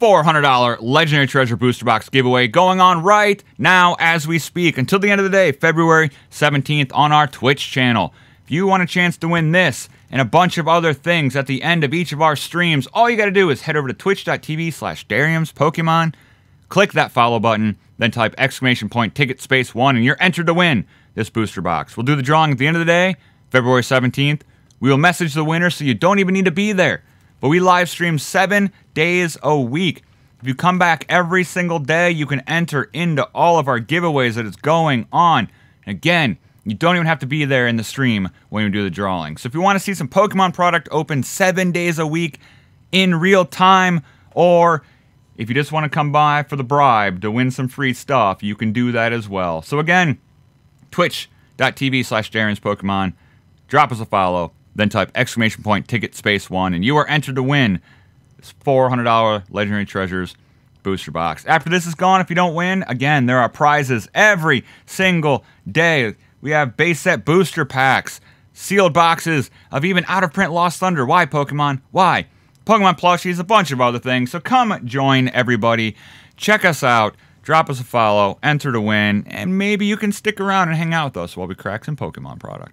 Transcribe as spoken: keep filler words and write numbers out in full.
four hundred dollar Legendary Treasure Booster Box giveaway going on right now as we speak until the end of the day, February seventeenth, on our Twitch channel. If you want a chance to win this and a bunch of other things at the end of each of our streams, all you got to do is head over to twitch.tv slash Derium's Pokemon, click that follow button, then type exclamation point ticket space one, and you're entered to win this booster box. We'll do the drawing at the end of the day, February seventeenth. We will message the winner, so you don't even need to be there. But we live stream seven days a week. If you come back every single day, you can enter into all of our giveaways that is going on. Again, you don't even have to be there in the stream when you do the drawing. So if you want to see some Pokemon product open seven days a week in real time, or if you just want to come by for the bribe to win some free stuff, you can do that as well. So again, twitch.tv slash Derium's Pokemon. Drop us a follow, then type exclamation point ticket space one, and you are entered to win this four hundred dollar Legendary Treasures booster box. After this is gone, if you don't win, again, there are prizes every single day. We have base set booster packs, sealed boxes of even out-of-print Lost Thunder. Why, Pokemon? Why? Pokemon plushies, a bunch of other things. So come join everybody. Check us out. Drop us a follow. Enter to win. And maybe you can stick around and hang out with us while we crack some Pokemon product.